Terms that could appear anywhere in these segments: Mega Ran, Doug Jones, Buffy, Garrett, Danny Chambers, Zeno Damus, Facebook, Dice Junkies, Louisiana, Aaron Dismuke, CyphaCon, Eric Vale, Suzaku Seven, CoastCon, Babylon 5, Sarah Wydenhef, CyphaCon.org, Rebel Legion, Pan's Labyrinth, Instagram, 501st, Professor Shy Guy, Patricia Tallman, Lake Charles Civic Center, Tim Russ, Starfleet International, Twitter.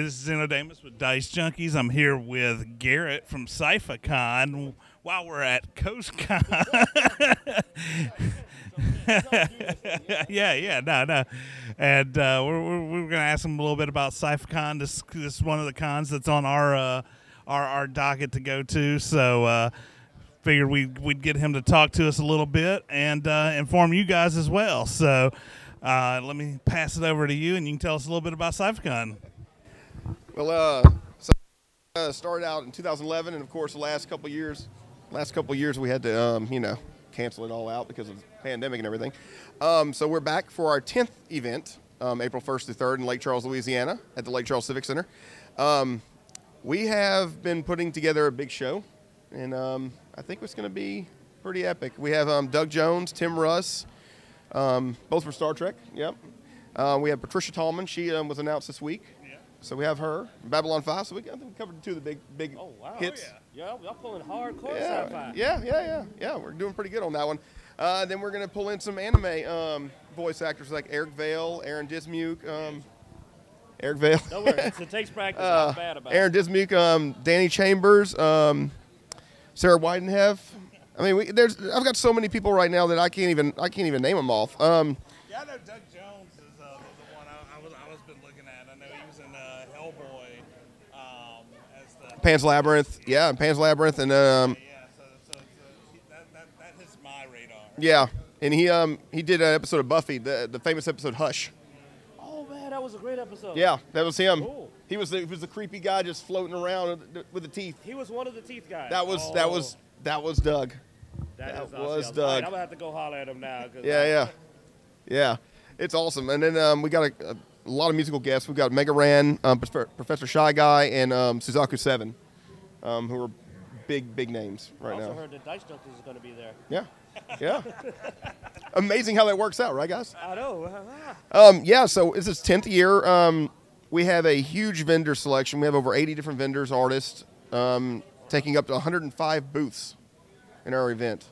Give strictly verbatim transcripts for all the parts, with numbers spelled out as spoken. Hi, this is Zeno Damus with Dice Junkies. I'm here with Garrett from CyphaCon while we're at CoastCon. yeah, yeah, no, no. And uh, we're, we're, we're going to ask him a little bit about CyphaCon. This, this is one of the cons that's on our, uh, our, our docket to go to. So uh, figured we'd, we'd get him to talk to us a little bit and uh, inform you guys as well. So uh, let me pass it over to you, and you can tell us a little bit about CyphaCon. Well, uh, so, uh, started out in two thousand eleven, and of course, the last couple of years, last couple of years, we had to, um, you know, cancel it all out because of the pandemic and everything. Um, so we're back for our tenth event, um, April first through third in Lake Charles, Louisiana, at the Lake Charles Civic Center. Um, we have been putting together a big show, and um, I think it's going to be pretty epic. We have um, Doug Jones, Tim Russ, um, both from Star Trek. Yep. Uh, we have Patricia Tallman. She um, was announced this week. So we have her, Babylon five. So we, I think we covered two of the big, big oh, wow. hits. Oh, yeah. Yeah, y'all pulling hardcore yeah. sci-fi. Yeah, yeah, yeah, yeah. We're doing pretty good on that one. Uh, then we're going to pull in some anime um, voice actors like Eric Vale, Aaron Dismuke. Um, Eric Vale. Don't worry. It takes practice. uh, I'm bad about Aaron it. Aaron Dismuke, um, Danny Chambers, um, Sarah Wydenhef. I mean, we, there's. I've got so many people right now that I can't even. I can't even name them off. Um, yeah, I know Doug Jones is uh, the one I, I was. I was been looking at. I know he was in uh, Hellboy. Um, as the Pan's Labyrinth. Yeah, Pan's Labyrinth, and um. Yeah, yeah. So, so, so that, that, that hits my radar. Yeah, and he um he did an episode of Buffy, the the famous episode Hush. Oh man, that was a great episode. Yeah, that was him. Cool. He was the, he was the creepy guy just floating around with the teeth. He was one of the teeth guys. That was oh. that was that was Doug. That, that was, awesome. was Doug. Right, I'm gonna have to go holler at him now. Cause yeah, yeah, yeah. It's awesome. And then um, we got a, a lot of musical guests. We've got Mega Ran, um, Professor Shy Guy, and um, Suzaku Seven, um, who are big, big names right now. I also now. heard that Dice Junkies is going to be there. Yeah, yeah. Amazing how that works out, right, guys? I know. um, yeah, so it's its tenth year. Um, we have a huge vendor selection. We have over eighty different vendors, artists, um, taking up to one hundred five booths in our event.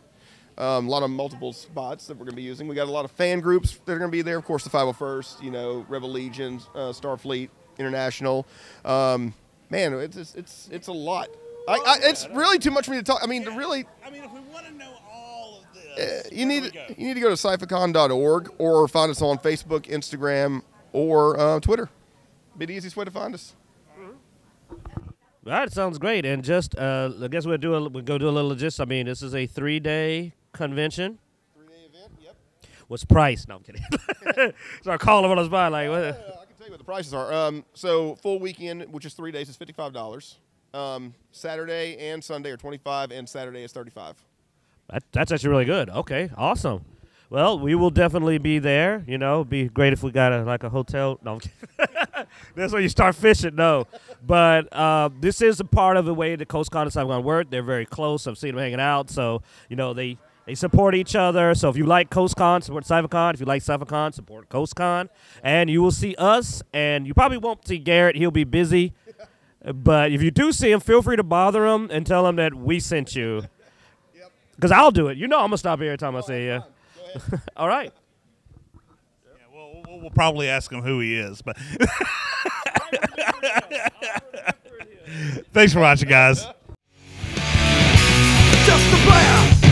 Um, a lot of multiple spots that we're going to be using. We got a lot of fan groups that are going to be there. Of course, the five oh first, you know, Rebel Legion, uh, Starfleet International. Um, man, it's it's it's a lot. I, I, it's really too much for me to talk. I mean, yeah. to really. I mean, if we want to know all of this, uh, you need you need to go to CyphaCon dot org or find us on Facebook, Instagram, or uh, Twitter. Be the easiest way to find us. All right, sounds great. And just, uh, I guess we'll do a, we'll go do a little logistics. I mean, this is a three-day convention. Three-day event, yep. What's price? No, I'm kidding. So I call them on the spot. Like, uh, what? I can tell you what the prices are. Um, so full weekend, which is three days, is fifty-five dollars. Um, Saturday and Sunday are twenty-five dollars, and Saturday is thirty-five dollars. That, that's actually really good. Okay, awesome. Well, we will definitely be there. You know, it'd be great if we got a, like a hotel. No, I'm kidding. That's where you start fishing, no. But uh, this is a part of the way the CoastCon and CyphaCon work. They're very close. I've seen them hanging out. So, you know, they, they support each other. So if you like CoastCon, support CyphaCon. If you like CyphaCon, support CoastCon. And you will see us. And you probably won't see Garrett. He'll be busy. But if you do see him, feel free to bother him and tell him that we sent you. Because I'll do it. You know I'm going to stop every time oh, I say yeah. All right. We'll probably ask him who he is. But thanks for watching, guys. Just the player.